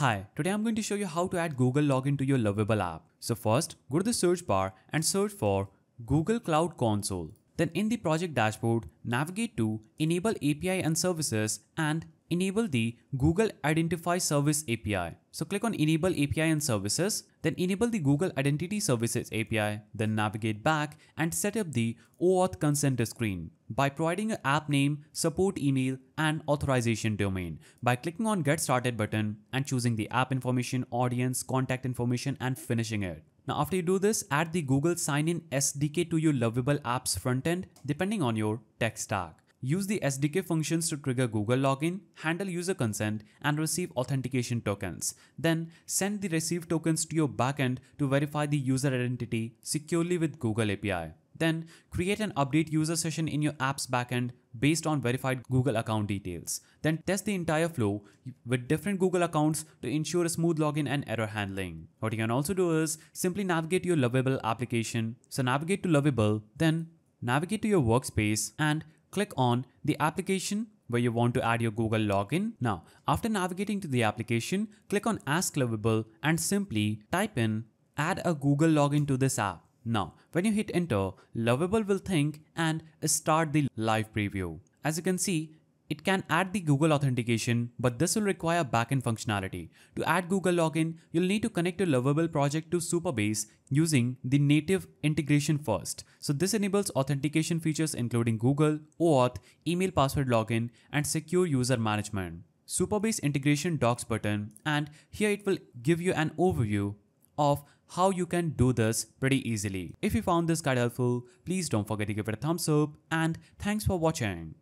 Hi, today I'm going to show you how to add Google login to your Lovable app. So first, go to the search bar and search for Google Cloud Console. Then in the project dashboard, navigate to Enable API and Services and enable the Google Identity Service API. So click on Enable API and Services, then enable the Google Identity Services API, then navigate back and set up the OAuth consent screen by providing your app name, support email and authorization domain by clicking on Get Started button and choosing the app information, audience, contact information and finishing it. Now after you do this, add the Google Sign-In SDK to your Lovable app's frontend depending on your tech stack. Use the SDK functions to trigger Google login, handle user consent, and receive authentication tokens. Then send the received tokens to your backend to verify the user identity securely with Google API. Then create an update user session in your app's backend based on verified Google account details. Then test the entire flow with different Google accounts to ensure a smooth login and error handling. What you can also do is simply navigate your Lovable application. So navigate to Lovable, then navigate to your workspace and click on the application where you want to add your Google login. Now, after navigating to the application, click on Ask Lovable and simply type in add a Google login to this app. Now, when you hit enter, Lovable will think and start the live preview. As you can see, it can add the Google authentication, but this will require backend functionality. To add Google login, you'll need to connect your Lovable project to Supabase using the native integration first. So this enables authentication features including Google, OAuth, email password login, and secure user management. Supabase integration docs button, and here it will give you an overview of how you can do this pretty easily. If you found this guide helpful, please don't forget to give it a thumbs up, and thanks for watching.